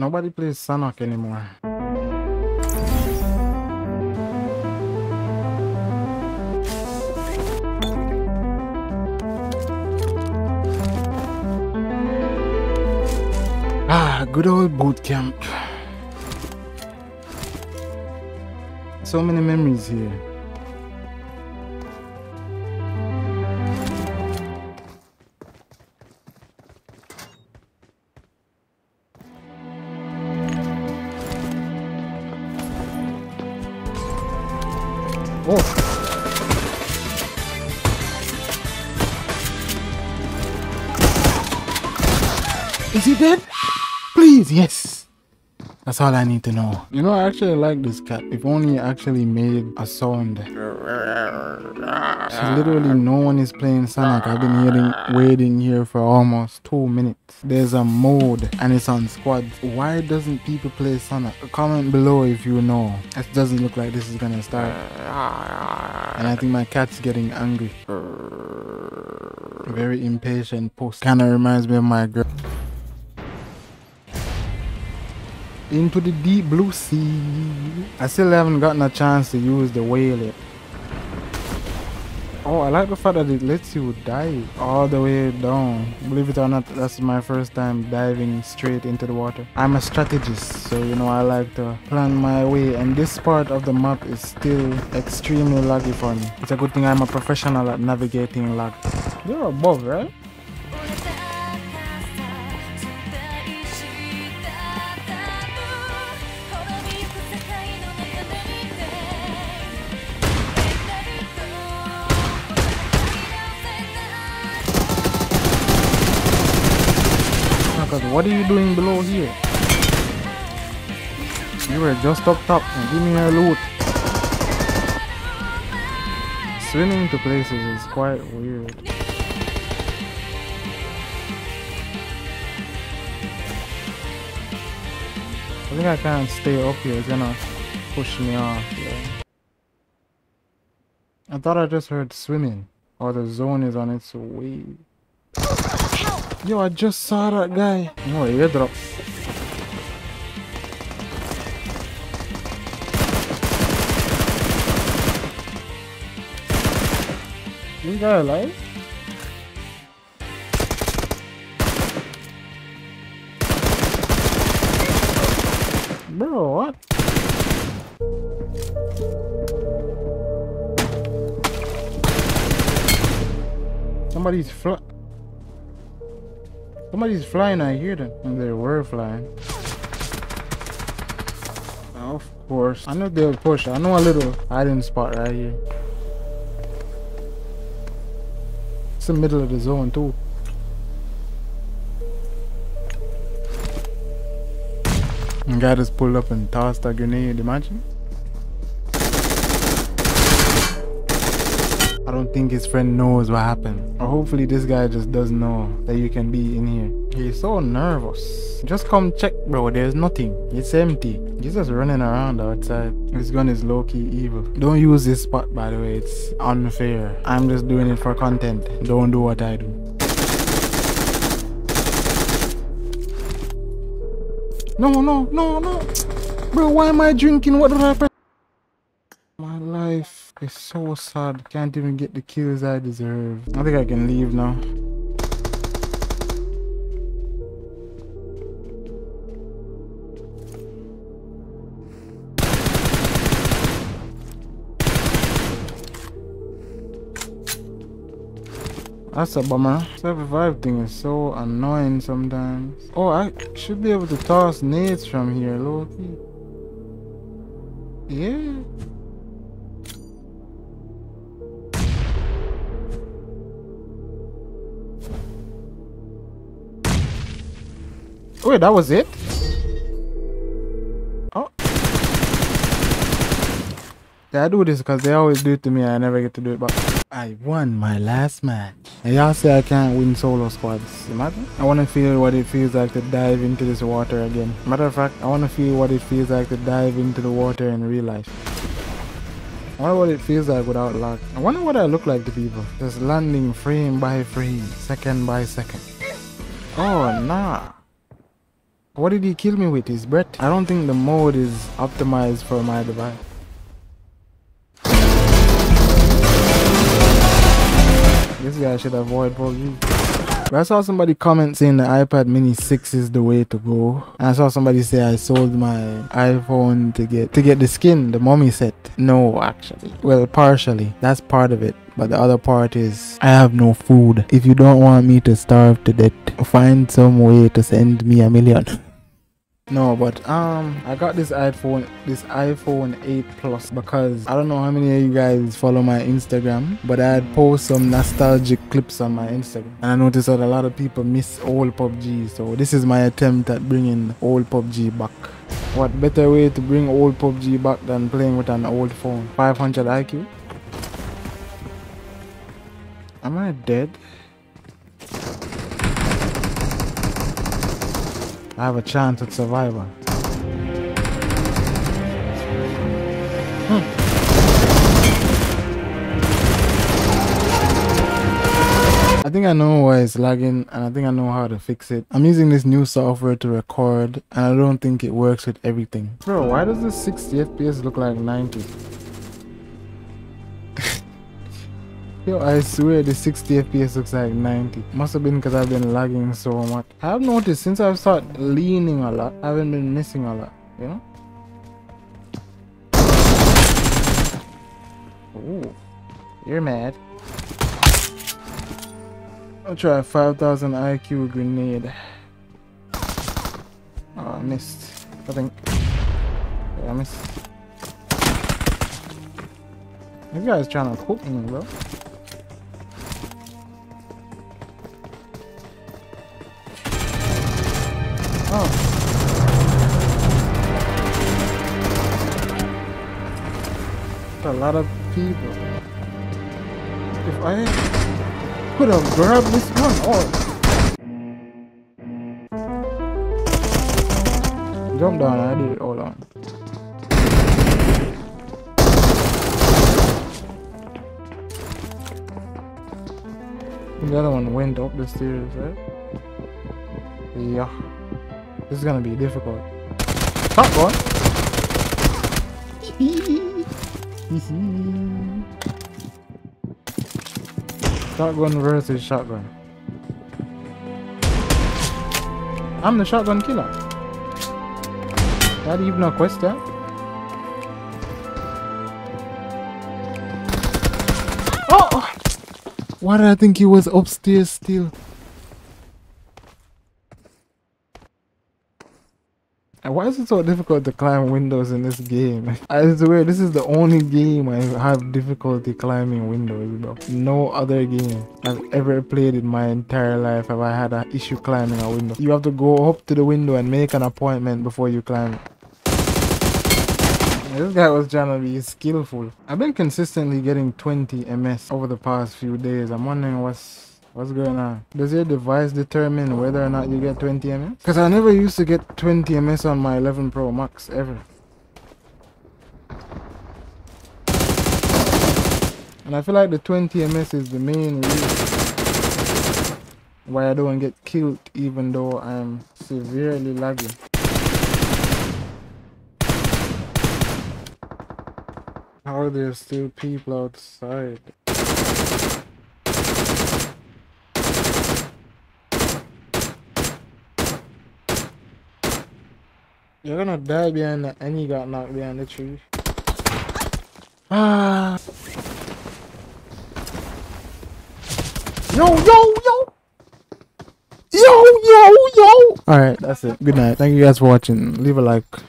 Nobody plays Sanhok anymore. Ah, good old boot camp. So many memories here. Oh. Is he dead? Please, yes. That's all I need to know. You know, I actually like this cat. If only it actually made a sound. So literally no one is playing Sanhok. I've been waiting here for almost 2 minutes. There's a mode and it's on squad. Why doesn't people play Sanhok? Comment below if you know. It doesn't look like this is gonna start. And I think my cat's getting angry. Very impatient post. Kinda reminds me of my girl. Into the deep blue sea. I still haven't gotten a chance to use the whale yet. Oh, I like the fact that it lets you dive all the way down. Believe it or not, that's my first time diving straight into the water. I'm a strategist, so you know I like to plan my way, and this part of the map is still extremely laggy for me. It's a good thing I'm a professional at navigating lag. You're above, right? What are you doing below here? You were just up top and give me your loot. Swimming to places is quite weird. I think I can't stay up here, it's gonna push me off. Yeah. I thought I just heard swimming. Oh, the zone is on its way. Yo, I just saw that guy. No, airdrop. This guy alive? Bro, what? Somebody's flat. Somebody's flying, I hear them. And they were flying. Of course. I know they'll push. I know a little hiding spot right here. It's the middle of the zone too. And guy just pulled up and tossed a grenade, imagine? I don't think his friend knows what happened. Or hopefully this guy just doesn't know that you can be in here. He's so nervous. Just come check, bro. There's nothing. It's empty. He's just running around outside. His gun is low-key evil. Don't use this spot, by the way. It's unfair. I'm just doing it for content. Don't do what I do. No, no, no, no. Bro, why am I drinking? What did I press? My life. It's so sad. Can't even get the kills I deserve. I think I can leave now. That's a bummer. Self-revive thing is so annoying sometimes. Oh, I should be able to toss nades from here, low-key. Yeah. Wait, that was it? Oh. Yeah, I do this because they always do it to me and I never get to do it back. I won my last match. And y'all say I can't win solo squads. Imagine. I want to feel what it feels like to dive into this water again. Matter of fact, I want to feel what it feels like to dive into the water in real life. I wonder what it feels like without luck. I wonder what I look like to people. Just landing frame by frame, second by second. Oh, nah. What did he kill me with? His breath? I don't think the mode is optimized for my device. This guy should avoid PUBG. I saw somebody comment saying the iPad mini 6 is the way to go. And I saw somebody say I sold my iPhone to get the skin, the mommy set. No, actually. Well, partially. That's part of it. But the other part is, I have no food. If you don't want me to starve to death, find some way to send me $1 million. No, but I got this iPhone 8 Plus because I don't know how many of you guys follow my Instagram, but I'd post some nostalgic clips on my Instagram, and I noticed that a lot of people miss old PUBG, so this is my attempt at bringing old PUBG back. What better way to bring old PUBG back than playing with an old phone? 500 IQ? Am I dead? I have a chance at survival. I think I know why it's lagging, and I think I know how to fix it. I'm using this new software to record, and I don't think it works with everything. Bro, why does this 60 FPS look like 90? Yo, I swear the 60 FPS looks like 90. Must have been because I've been lagging so much. I have noticed since I've started leaning a lot, I haven't been missing a lot, you know? Ooh, you're mad. I'll try a 5000 IQ grenade. Oh, I missed. I think. Yeah, I missed. This guy's trying to cook me, bro. Oh. That's a lot of people. If I could have grabbed this one, oh. Jump down, I did it, hold on. The other one went up the stairs, right? Yeah. This is gonna be difficult. Top one. Shotgun versus shotgun. I'm the shotgun killer. That even a quest, yeah? Oh! Why did I think he was upstairs still? Why is it so difficult to climb windows in this game? I swear, this is the only game I have difficulty climbing windows, bro. No other game I've ever played in my entire life have I had an issue climbing a window. You have to go up to the window and make an appointment before you climb. This guy was trying to be skillful. I've been consistently getting 20 MS over the past few days. I'm wondering what's going on. Does your device determine whether or not you get 20 MS? Because I never used to get 20 MS on my 11 Pro Max ever. And I feel like the 20 MS is the main reason why I don't get killed even though I'm severely lagging. How are there still people outside? You're gonna die behind that, and you got knocked behind the tree. Ah! Yo, yo, yo! Yo, yo, yo! Alright, that's it. Good night. Thank you guys for watching. Leave a like.